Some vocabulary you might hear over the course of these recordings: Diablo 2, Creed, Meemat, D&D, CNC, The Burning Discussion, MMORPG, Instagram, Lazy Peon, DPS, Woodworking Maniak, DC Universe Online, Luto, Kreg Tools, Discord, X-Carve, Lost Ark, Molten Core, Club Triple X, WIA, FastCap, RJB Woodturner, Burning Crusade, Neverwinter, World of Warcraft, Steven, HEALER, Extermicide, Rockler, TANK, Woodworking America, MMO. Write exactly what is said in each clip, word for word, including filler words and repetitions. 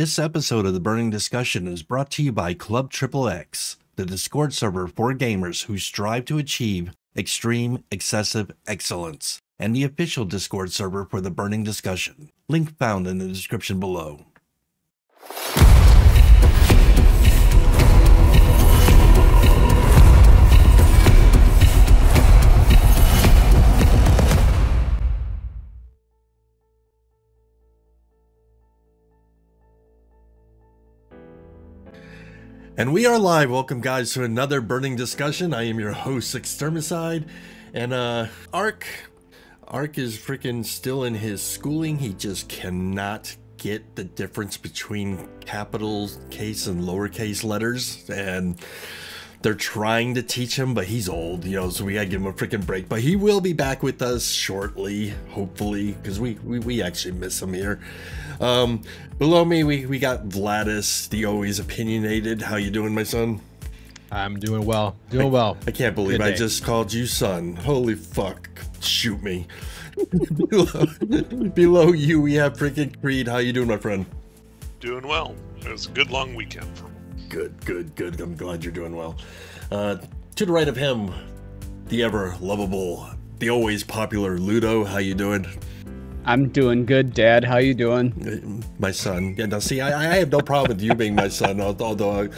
This episode of The Burning Discussion is brought to you by Club Triple X, the Discord server for gamers who strive to achieve extreme, excessive excellence, and the official Discord server for The Burning Discussion. Link found in the description below. And we are live. Welcome, guys, to another Burning Discussion. I am your host, Extermicide, and uh, Ark. Ark is freaking still in his schooling. He just cannot get the difference between capital case and lowercase letters, and they're trying to teach him, but he's old, you know, so we gotta give him a freaking break. But he will be back with us shortly, hopefully, because we, we we actually miss him here. Um, below me, we, we got Vlhadus, the always opinionated. How you doing, my son? I'm doing well. Doing I, well. I can't believe I just called you son. Holy fuck. Shoot me. below, below you, we have freaking Creed. How you doing, my friend? Doing well. It was a good long weekend for me. Good, good, good. I'm glad you're doing well. Uh, to the right of him, the ever lovable, the always popular Luto. How you doing? I'm doing good, Dad. How you doing? My son. Yeah, now see, I, I have no problem with you being my son, although I,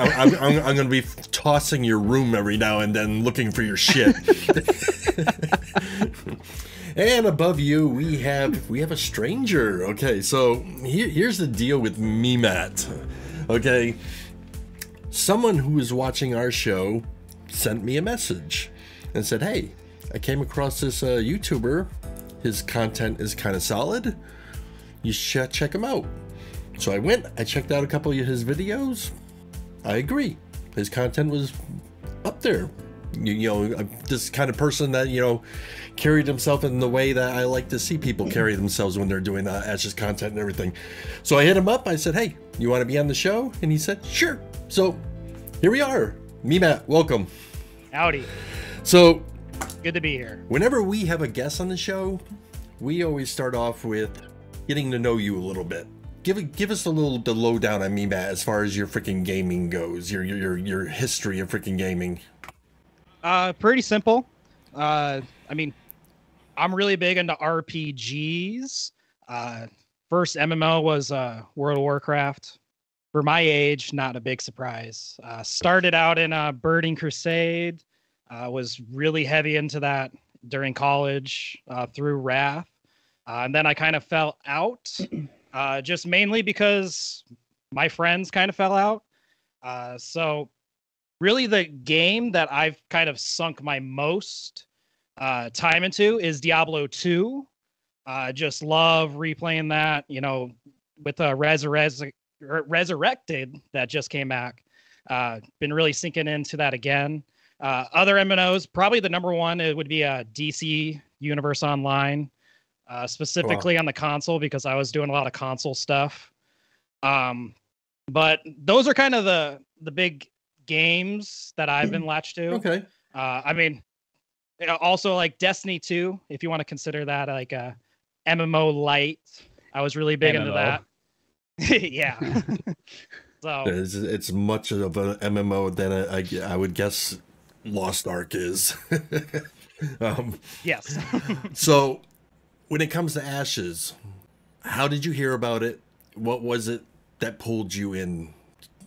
I, I'm, I'm, I'm going to be tossing your room every now and then looking for your shit. And above you, we have we have a stranger. Okay, so here, here's the deal with Meemat. Okay, someone who was watching our show sent me a message and said, hey, I came across this uh, YouTuber. His content is kind of solid. You should check him out. So I went, I checked out a couple of his videos. I agree. His content was up there. You, you know, this kind of person that, you know, carried himself in the way that I like to see people carry themselves when they're doing uh, Ashes content and everything. So I hit him up. I said, hey, you want to be on the show? And he said, sure. So here we are. Meemat, welcome. Howdy. So, good to be here. Whenever we have a guest on the show, we always start off with getting to know you a little bit. Give give us a little the lowdown on Meemat as far as your freaking gaming goes, your your your history of freaking gaming. Uh, pretty simple. Uh, I mean, I'm really big into R P Gs. Uh, first M M O was uh, World of Warcraft. For my age, not a big surprise. Uh, started out in uh, Burning Crusade. I uh, was really heavy into that during college uh, through Wrath. Uh, and then I kind of fell out uh, just mainly because my friends kind of fell out. Uh, so really the game that I've kind of sunk my most uh, time into is Diablo two. I uh, just love replaying that, you know, with uh, Resurre- Resurrected that just came back. Uh, been really sinking into that again. Uh, other M M Os, probably the number one, it would be uh, D C Universe Online, uh, specifically wow. on the console, because I was doing a lot of console stuff. Um, but those are kind of the, the big games that I've been latched to. Okay. Uh, I mean, you know, also like Destiny two, if you want to consider that like a M M O light. I was really big M M O. Into that. Yeah. So it's, it's much of an M M O than I, I, I would guess Lost Ark is. um, yes. So when it comes to Ashes, how did you hear about it? What was it that pulled you in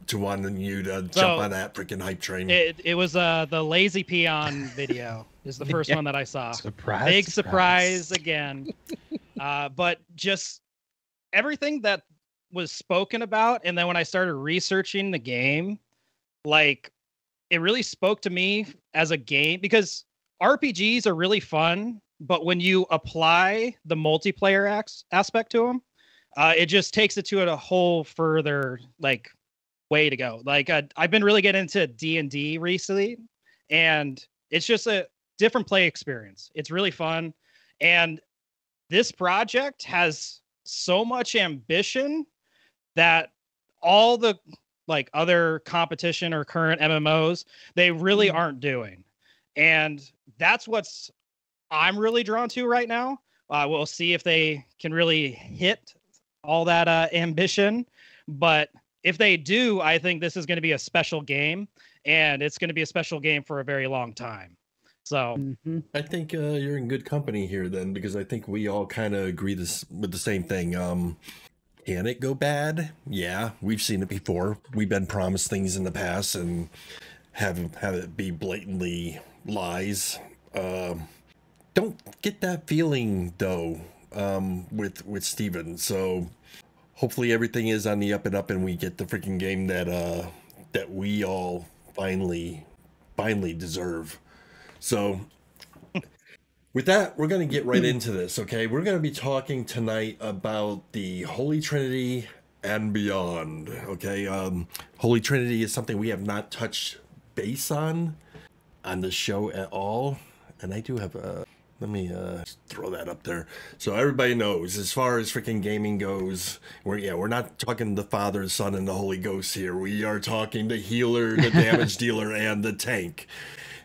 to wanting you to so, jump on that freaking hype train? It, it was uh, the Lazy Peon video is the first yeah. one that I saw. Surprise, Big surprise, surprise again. uh, but just everything that was spoken about. And then when I started researching the game, like, it really spoke to me as a game, because R P Gs are really fun, but when you apply the multiplayer acts aspect to them, uh, it just takes it to a whole further like way to go. Like uh, I've been really getting into D and D recently, and it's just a different play experience. It's really fun. And this project has so much ambition that all the like other competition or current M M Os, they really aren't doing. And that's what's I'm really drawn to right now. Uh, we'll see if they can really hit all that uh, ambition. But if they do, I think this is going to be a special game, and it's going to be a special game for a very long time. So mm-hmm. I think uh, you're in good company here then, because I think we all kind of agree this with the same thing. Um, can it go bad? Yeah, we've seen it before. We've been promised things in the past and have have it be blatantly lies. Uh, don't get that feeling though um, with with Steven. So hopefully everything is on the up and up, and we get the freaking game that uh, that we all finally finally deserve. So with that, we're going to get right into this, okay? We're going to be talking tonight about the Holy Trinity and beyond, okay? Um, Holy Trinity is something we have not touched base on on the show at all. And I do have a... Let me uh, throw that up there. So everybody knows, as far as freaking gaming goes, we're, yeah, we're not talking the Father, Son, and the Holy Ghost here. We are talking the Healer, the Damage Dealer, and the Tank.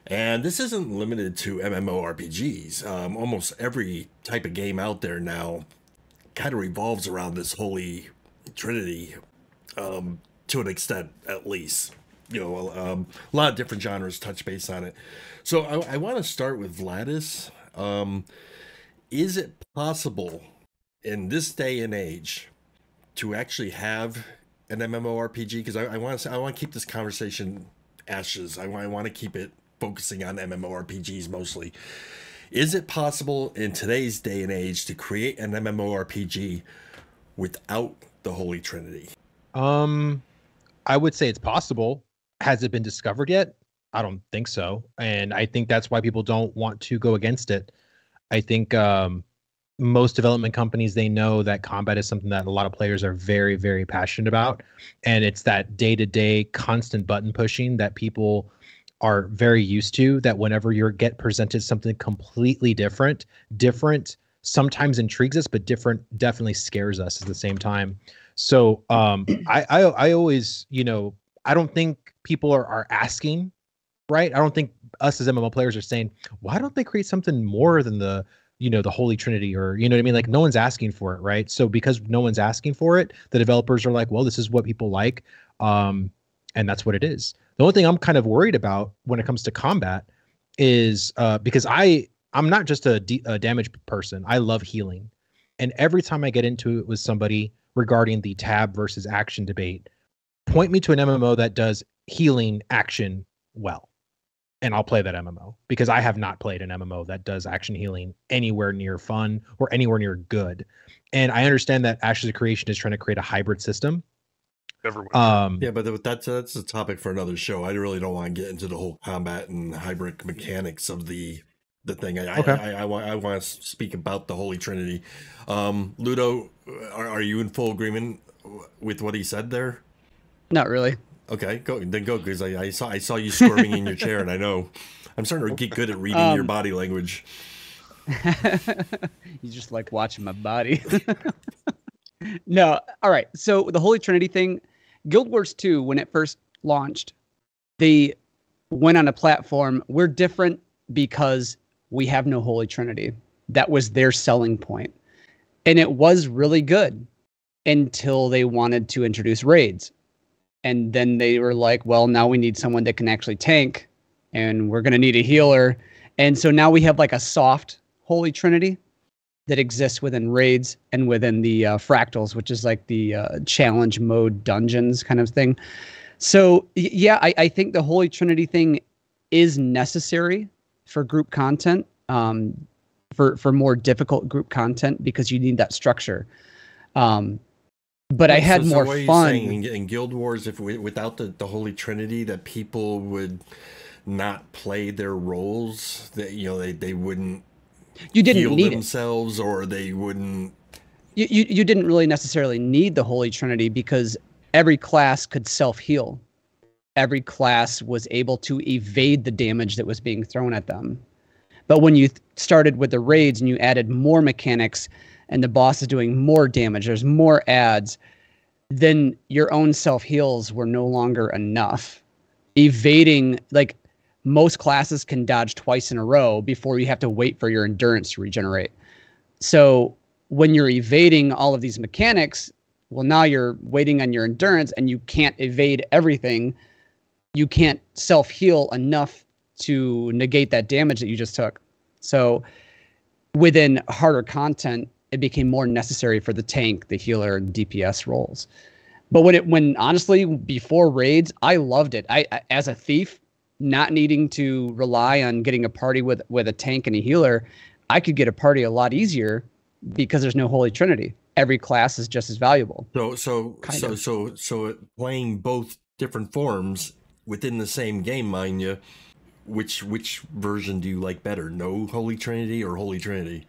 And this isn't limited to M M O R P Gs. Um, almost every type of game out there now kind of revolves around this Holy Trinity, um, to an extent, at least. You know, um, a lot of different genres touch base on it. So I, I want to start with Vlhadus. Um, is it possible in this day and age to actually have an M M O R P G? Because I, I want to I want to keep this conversation ashes. I, I want to keep it focusing on M M O R P Gs mostly. Is it possible in today's day and age to create an M M O R P G without the Holy Trinity? Um, I would say it's possible. Has it been discovered yet? I don't think so. And I think that's why people don't want to go against it. I think um, most development companies, they know that combat is something that a lot of players are very, very passionate about. And it's that day-to-day constant button pushing that people are very used to, that whenever you get presented something completely different, different sometimes intrigues us, but different definitely scares us at the same time. So um, I, I, I always, you know, I don't think people are, are asking, right? I don't think us as M M O players are saying, why don't they create something more than the, you know, the Holy Trinity, or, you know what I mean? Like, no one's asking for it, right? So because no one's asking for it, the developers are like, well, this is what people like. Um, and that's what it is. The only thing I'm kind of worried about when it comes to combat is uh, because I, I'm not just a, d a damage person. I love healing. And every time I get into it with somebody regarding the tab versus action debate, point me to an M M O that does healing action well, and I'll play that M M O, because I have not played an M M O that does action healing anywhere near fun or anywhere near good. And I understand that Ashes of Creation is trying to create a hybrid system. Um, yeah, but that's that's a topic for another show. I really don't want to get into the whole combat and hybrid mechanics of the the thing. I okay. I, I, I want I want to speak about the Holy Trinity. Um, Luto, are, are you in full agreement with what he said there? Not really. Okay, go then go because I, I saw I saw you squirming in your chair, and I know I'm starting to get good at reading um, your body language. You just like watching my body. No, all right. So the Holy Trinity thing. Guild Wars two, when it first launched, they went on a platform. We're different because we have no Holy Trinity. That was their selling point. And it was really good until they wanted to introduce raids. And then they were like, well, now we need someone that can actually tank, and we're going to need a healer. And so now we have like a soft Holy Trinity that exists within raids and within the uh, fractals, which is like the uh, challenge mode dungeons kind of thing. So yeah, I, I think the Holy Trinity thing is necessary for group content, um, for, for more difficult group content, because you need that structure. Um, but I had so, so more what are you fun saying in Guild Wars. If we, without the, the Holy Trinity, that people would not play their roles, that, you know, they, they wouldn't, you didn't heal need themselves it. Or they wouldn't. You, you you didn't really necessarily need the Holy Trinity, because every class could self-heal. Every class was able to evade the damage that was being thrown at them. But when you th started with the raids and you added more mechanics and the boss is doing more damage, there's more adds, then your own self-heals were no longer enough. Evading, like, most classes can dodge twice in a row before you have to wait for your endurance to regenerate. So when you're evading all of these mechanics, well, now you're waiting on your endurance and you can't evade everything. You can't self-heal enough to negate that damage that you just took. So within harder content, it became more necessary for the tank, the healer, and D P S roles. But when it, when honestly, before raids, I loved it. I, I as a thief, not needing to rely on getting a party with, with a tank and a healer, I could get a party a lot easier because there's no Holy Trinity. Every class is just as valuable. So, so, kind so, of. so, so playing both different forms within the same game, mind you, which, which version do you like better? No Holy Trinity or Holy Trinity?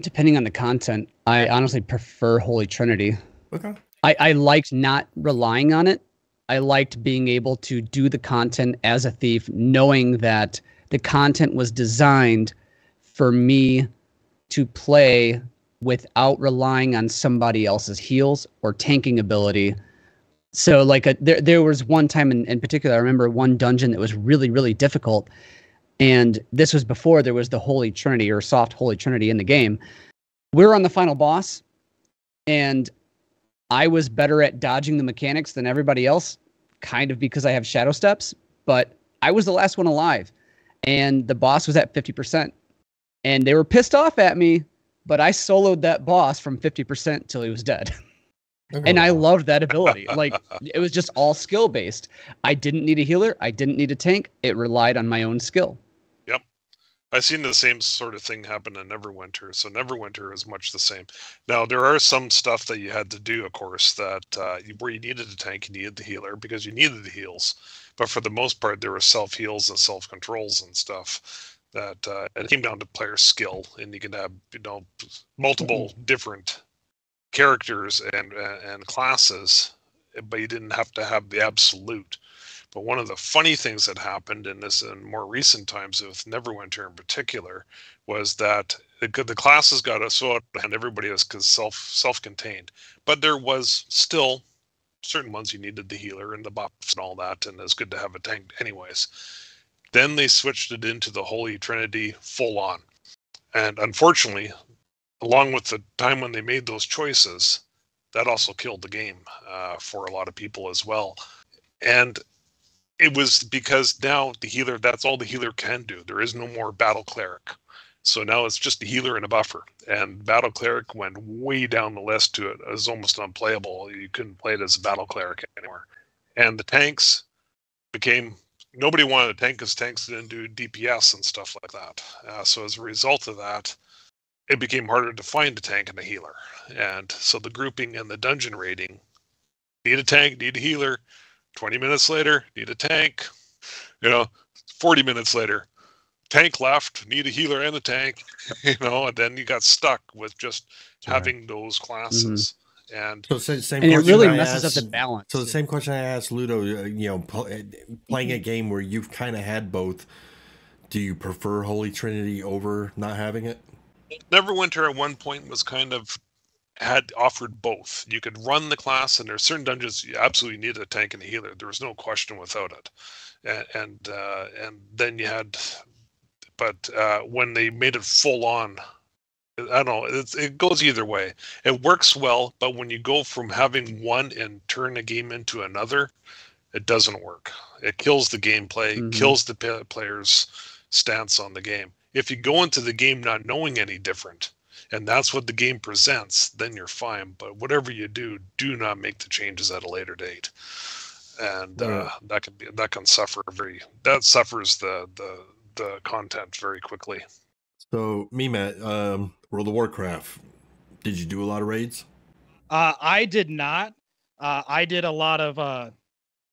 Depending on the content, I honestly prefer Holy Trinity. Okay. I, I liked not relying on it. I liked being able to do the content as a thief, knowing that the content was designed for me to play without relying on somebody else's heals or tanking ability. So like a, there, there was one time in, in particular, I remember one dungeon that was really, really difficult. And this was before there was the Holy Trinity or soft Holy Trinity in the game. We were on the final boss, and I was better at dodging the mechanics than everybody else, kind of because I have shadow steps, but I was the last one alive, and the boss was at fifty percent. And they were pissed off at me, but I soloed that boss from fifty percent till he was dead. Oh. And I loved that ability. Like, it was just all skill based. I didn't need a healer. I didn't need a tank. It relied on my own skill. Yep. I've seen the same sort of thing happen in Neverwinter. So Neverwinter is much the same. Now, there are some stuff that you had to do, of course, that uh, where you needed a tank, you needed the healer because you needed the heals. But for the most part, there were self heals and self controls and stuff that uh, it came down to player skill, and you could have, you know, multiple mm-hmm. different characters and and classes, but you didn't have to have the absolute. But one of the funny things that happened in this, in more recent times with Neverwinter in particular, was that it could, the classes got us out and everybody was self self-contained, but there was still certain ones you needed the healer and the buffs and all that, and it's good to have a tank anyways. Then they switched it into the Holy Trinity full on, and unfortunately, along with the time when they made those choices, that also killed the game uh, for a lot of people as well. And it was because now the healer, that's all the healer can do. There is no more battle cleric. So now it's just the healer and a buffer. And battle cleric went way down the list to it. It was almost unplayable. You couldn't play it as a battle cleric anymore. And the tanks became... Nobody wanted a tank because tanks didn't do D P S and stuff like that. Uh, so as a result of that, it became harder to find a tank and a healer. And so the grouping and the dungeon raiding, need a tank, need a healer, twenty minutes later, need a tank, you know, forty minutes later, tank left, need a healer and a tank, you know, and then you got stuck with just having those classes. Mm-hmm. And, so same and it really I messes asked, up the balance. So the same question I asked Luto, you know, playing a game where you've kind of had both, do you prefer Holy Trinity over not having it? Neverwinter at one point was kind of had offered both. You could run the class, and there are certain dungeons you absolutely needed a tank and a healer. There was no question without it. And and, uh, and then you had, but uh, when they made it full on, I don't know, it, it goes either way. It works well, but when you go from having one and turn a game into another, it doesn't work. It kills the gameplay, mm-hmm. kills the player's stance on the game. If you go into the game not knowing any different, and that's what the game presents, then you're fine. But whatever you do, do not make the changes at a later date, and uh, yeah. that can be that can suffer very that suffers the the the content very quickly. So, Meemat, um, World of Warcraft, did you do a lot of raids? Uh, I did not. Uh, I did a lot of. Uh...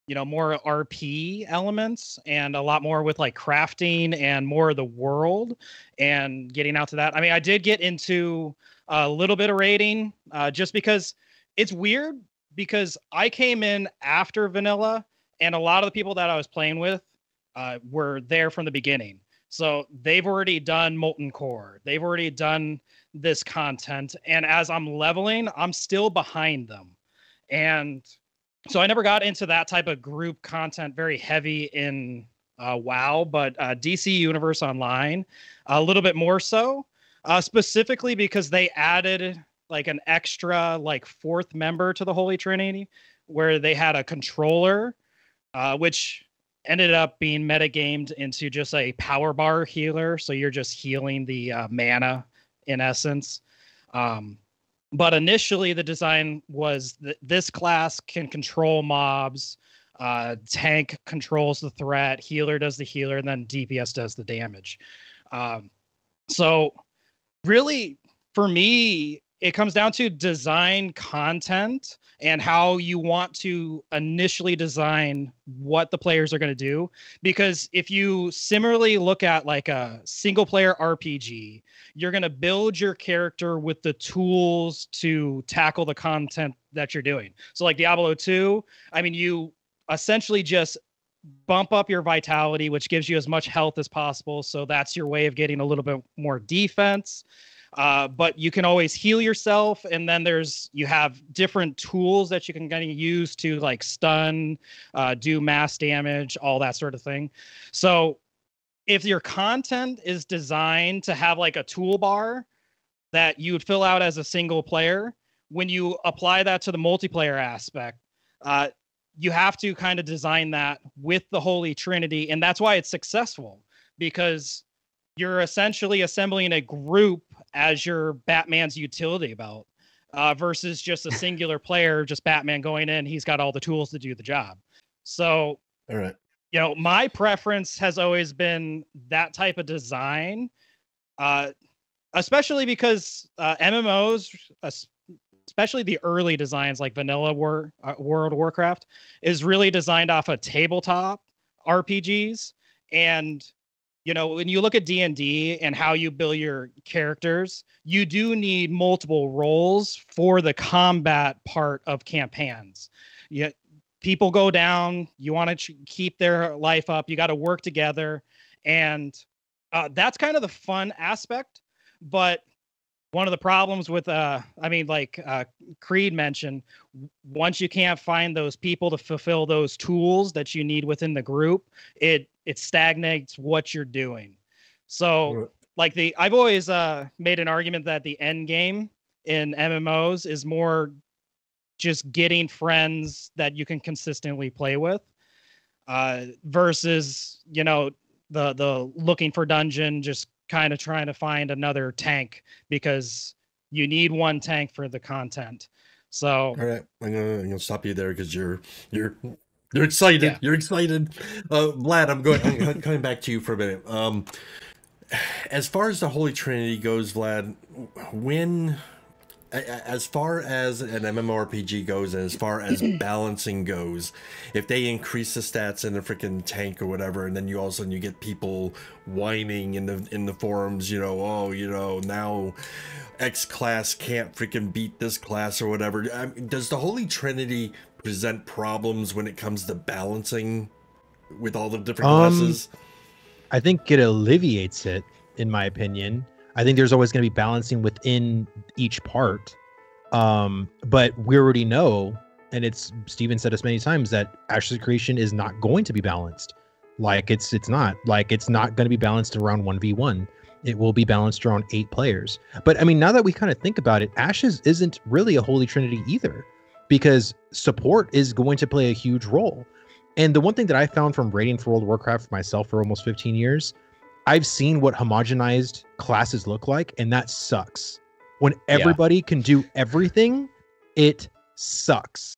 you know, more R P elements and a lot more with like crafting and more of the world and getting out to that. I mean, I did get into a little bit of raiding uh, just because it's weird because I came in after vanilla and a lot of the people that I was playing with uh, were there from the beginning. So they've already done Molten Core. They've already done this content. And as I'm leveling, I'm still behind them. And so I never got into that type of group content very heavy in uh, WoW, but uh, D C Universe Online a little bit more so, uh, specifically because they added like an extra like fourth member to the Holy Trinity, where they had a controller, uh, which ended up being metagamed into just a power bar healer. So you're just healing the uh, mana in essence. Um, but initially the design was that this class can control mobs. Uh, tank controls the threat, healer does the healer, and then D P S does the damage. Um, so really, for me, it comes down to design content and how you want to initially design what the players are going to do. Because if you similarly look at like a single player R P G, you're going to build your character with the tools to tackle the content that you're doing. So like Diablo two, I mean, you essentially just bump up your vitality, which gives you as much health as possible. So that's your way of getting a little bit more defense. Uh, but you can always heal yourself. And then there's, you have different tools that you can kind of use to like stun, uh, do mass damage, all that sort of thing. So if your content is designed to have like a toolbar that you would fill out as a single player, when you apply that to the multiplayer aspect, uh, you have to kind of design that with the Holy Trinity. And that's why it's successful, because you're essentially assembling a group as your Batman's utility belt uh, versus just a singular player, just Batman going in. He's got all the tools to do the job. So, all right. You know, my preference has always been that type of design, uh, especially because uh, M M Os, uh, especially the early designs like vanilla War, uh, World of Warcraft, is really designed off of tabletop R P Gs. And, you know, when you look at D and D and how you build your characters, you do need multiple roles for the combat part of campaigns. You, people go down, you want to keep their life up, you got to work together. And uh, that's kind of the fun aspect. But one of the problems with, uh, I mean, like uh, Creed mentioned, once you can't find those people to fulfill those tools that you need within the group, it it stagnates what you're doing. So, like the, I've always uh, made an argument that the end game in M M Os is more just getting friends that you can consistently play with, uh, versus you know the the looking for dungeon, just kind of trying to find another tank, because you need one tank for the content. So, all right, I'm gonna, I'm gonna stop you there because you're you're you're excited. Yeah. You're excited, uh, Vlad. I'm going. I'm coming back to you for a minute. Um, as far as the Holy Trinity goes, Vlad, when, as far as an M M O R P G goes, and as far as balancing goes, if they increase the stats in the freaking tank or whatever, and then you all of a sudden you get people whining in the in the forums, you know, oh, you know, now X class can't freaking beat this class or whatever. I mean, does the Holy Trinity present problems when it comes to balancing with all the different um, classes? I think it alleviates it, in my opinion. I think there's always going to be balancing within each part. Um, but we already know, and it's Steven said us many times, that Ashes of Creation is not going to be balanced. Like it's, it's not like, it's not going to be balanced around one v one. It will be balanced around eight players. But I mean, now that we kind of think about it, Ashes isn't really a Holy Trinity either, because support is going to play a huge role. And the one thing that I found from raiding for World of Warcraft myself for almost fifteen years, I've seen what homogenized classes look like, and that sucks. When everybody yeah. can do everything, it sucks.